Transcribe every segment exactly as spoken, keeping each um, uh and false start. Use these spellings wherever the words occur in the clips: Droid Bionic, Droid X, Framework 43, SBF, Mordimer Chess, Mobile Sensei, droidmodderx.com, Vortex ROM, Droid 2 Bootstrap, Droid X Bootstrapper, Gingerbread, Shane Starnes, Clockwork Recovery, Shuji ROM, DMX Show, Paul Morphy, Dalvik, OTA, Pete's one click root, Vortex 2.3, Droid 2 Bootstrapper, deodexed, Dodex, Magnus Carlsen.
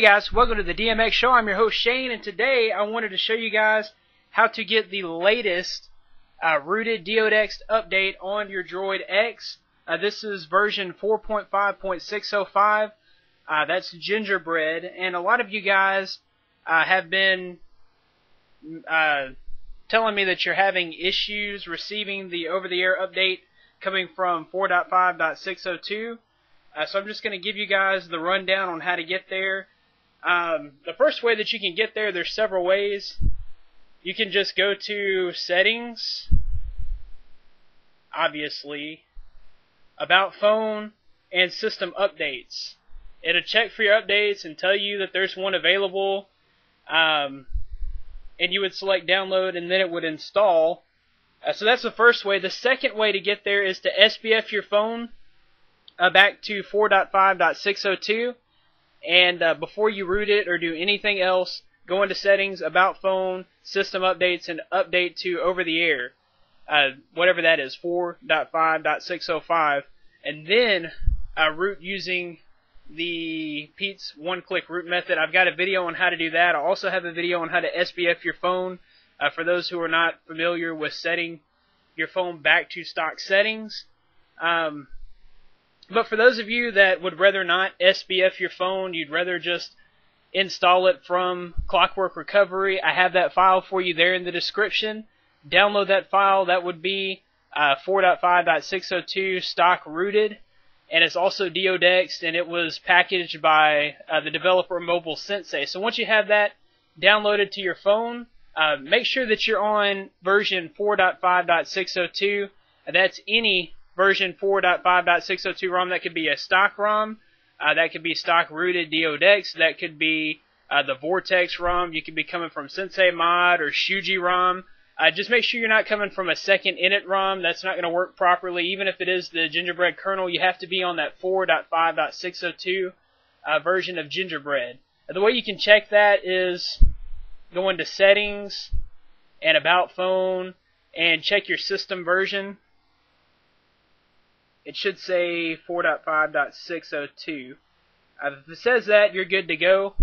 Hey guys, welcome to the D M X Show. I'm your host Shane, and today I wanted to show you guys how to get the latest uh, rooted Dodex update on your Droid X. Uh, this is version four point five point six oh five. Uh, that's Gingerbread, and a lot of you guys uh, have been uh, telling me that you're having issues receiving the over-the-air update coming from four point five point six oh two. Uh, so I'm just going to give you guys the rundown on how to get there. Um, the first way that you can get there, there's several ways. You can just go to Settings, obviously, About Phone, and System Updates. It'll check for your updates and tell you that there's one available, um, and you would select Download, and then it would install. Uh, so that's the first way. The second way to get there is to S B F your phone uh, back to four point five point six oh two, and uh, before you root it or do anything else, go into Settings, About Phone, System Updates, and Update to Over the Air, uh, whatever that is, four point five point six oh five, and then uh, root using the Pete's one click root method. I've got a video on how to do that. I also have a video on how to S B F your phone uh, for those who are not familiar with setting your phone back to stock settings. Um, but for those of you that would rather not S B F your phone, you'd rather just install it from Clockwork Recovery, I have that file for you there in the description. Download that file. That would be uh, four point five point six oh two stock rooted, and it's also Dodex, and it was packaged by uh, the developer Mobile Sensei. So once you have that downloaded to your phone, uh, make sure that you're on version four point five point six oh two. That's any version four point five point six oh two ROM. That could be a stock ROM. Uh, that could be stock rooted Dodex. That could be uh, the Vortex ROM. You could be coming from Sensei Mod or Shuji ROM. Uh, just make sure you're not coming from a second init ROM. That's not going to work properly. Even if it is the Gingerbread kernel, you have to be on that four point five point six oh two uh, version of Gingerbread. Uh, the way you can check that is go into Settings and About Phone and check your system version. It should say four point five point six oh two. Uh, if it says that, you're good to go.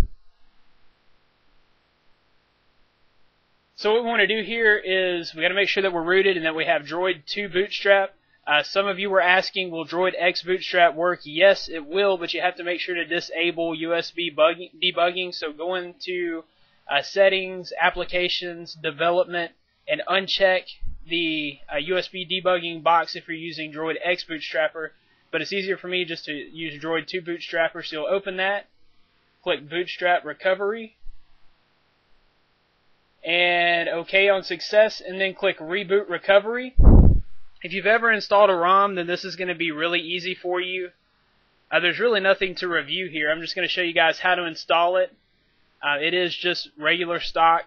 So what we want to do here is we got to make sure that we're rooted and that we have Droid two Bootstrap. Uh, some of you were asking, will Droid X Bootstrap work? Yes, it will, but you have to make sure to disable U S B bugging, debugging. So go into uh, Settings, Applications, Development, and uncheck the uh, U S B debugging box if you're using Droid X Bootstrapper, but it's easier for me just to use Droid two Bootstrapper, so you'll open that, click Bootstrap Recovery, and OK on Success, and then click Reboot Recovery. If you've ever installed a ROM, then this is going to be really easy for you. Uh, there's really nothing to review here. I'm just going to show you guys how to install it. Uh, it is just regular stock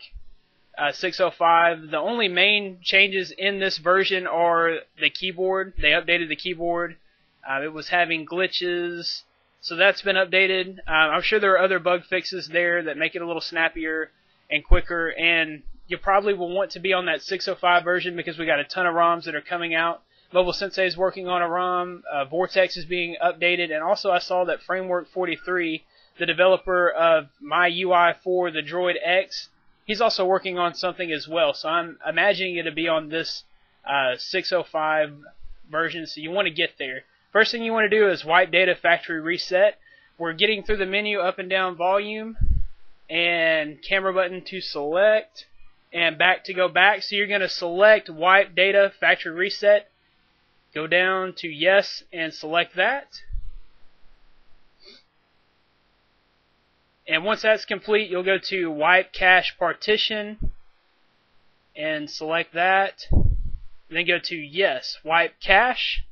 Uh, six oh five. The only main changes in this version are the keyboard. They updated the keyboard. Uh, it was having glitches, so that's been updated. Uh, I'm sure there are other bug fixes there that make it a little snappier and quicker, and you probably will want to be on that six oh five version because we got a ton of ROMs that are coming out. Mobile Sensei is working on a ROM. Uh, Vortex is being updated, and also I saw that Framework forty-three, the developer of my U I for the Droid X, he's also working on something as well, so I'm imagining it'll be on this uh, six oh five version, so you want to get there. First thing you want to do is wipe data factory reset. We're getting through the menu up and down volume, and camera button to select, and back to go back, so you're going to select wipe data factory reset, go down to yes, and select that. And once that's complete, you'll go to Wipe Cache Partition and select that. And then go to Yes, Wipe Cache.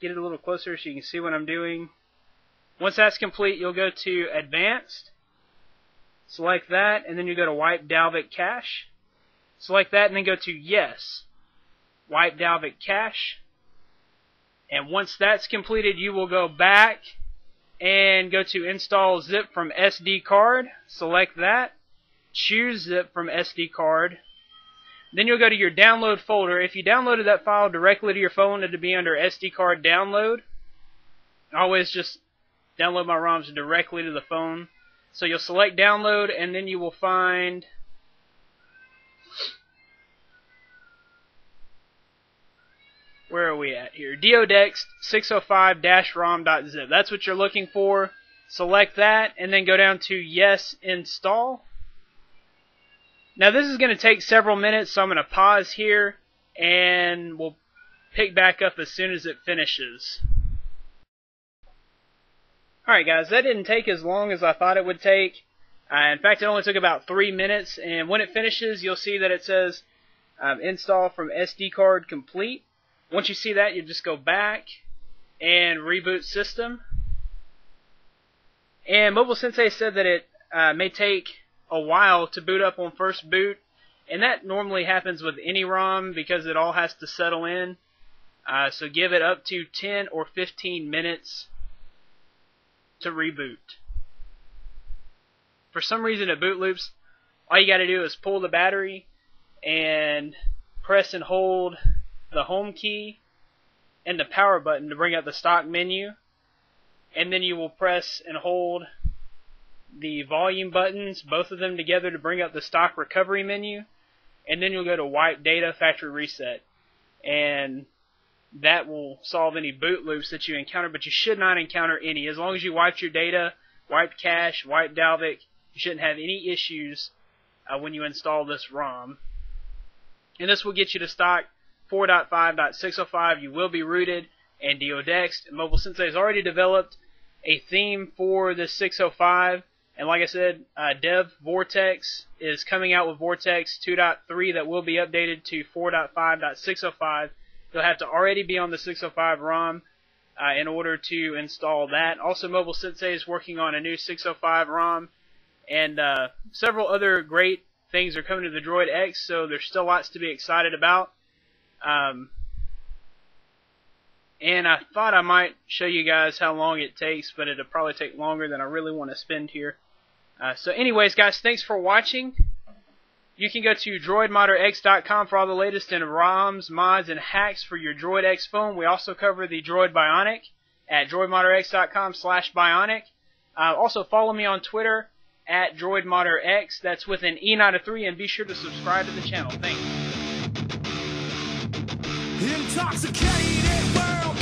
Get it a little closer so you can see what I'm doing. Once that's complete, you'll go to Advanced. Select that, and then you go to Wipe Dalvik Cache. Select that, and then go to Yes, Wipe Dalvik Cache. And once that's completed, you will go back and go to Install Zip from S D Card, select that, choose Zip from S D Card, then you'll go to your Download folder. If you downloaded that file directly to your phone, it'll be under S D Card Download. I always just download my ROMs directly to the phone. So you'll select download, and then you will find where are we at here? Dodex six oh five ROM.zip. That's what you're looking for. Select that, and then go down to yes, install. Now this is going to take several minutes, so I'm going to pause here, and we'll pick back up as soon as it finishes. Alright guys, that didn't take as long as I thought it would take. Uh, in fact, it only took about three minutes, and when it finishes, you'll see that it says um, install from S D card complete. Once you see that, you just go back and reboot system. And Mobile Sensei said that it uh, may take a while to boot up on first boot, and that normally happens with any ROM because it all has to settle in. Uh, so give it up to ten or fifteen minutes to reboot. For some reason at boot loops, all you gotta do is pull the battery and press and hold the home key and the power button to bring up the stock menu, and then you will press and hold the volume buttons, both of them together, to bring up the stock recovery menu, and then you'll go to wipe data, factory reset, and that will solve any boot loops that you encounter. But you should not encounter any. As long as you wiped your data, wiped cache, wiped Dalvik, you shouldn't have any issues uh, when you install this ROM. And this will get you to stock four point five point six oh five. You will be rooted and dodexed. And Mobile Sensei has already developed a theme for this six oh five. And like I said, uh, Dev Vortex is coming out with Vortex two point three that will be updated to four point five point six oh five. You'll have to already be on the six oh five ROM uh, in order to install that. Also, Mobile Sensei is working on a new six oh five ROM, and uh, several other great things are coming to the Droid X, so there's still lots to be excited about. Um, and I thought I might show you guys how long it takes, but it'll probably take longer than I really want to spend here. Uh, so anyways, guys, thanks for watching. You can go to droid modder x dot com for all the latest in ROMs, mods, and hacks for your Droid X phone. We also cover the Droid Bionic at droid modder x dot com slash bionic. Uh, also, follow me on Twitter at droid modder x. That's with an E, not a three, and be sure to subscribe to the channel. Thanks. Intoxicated world.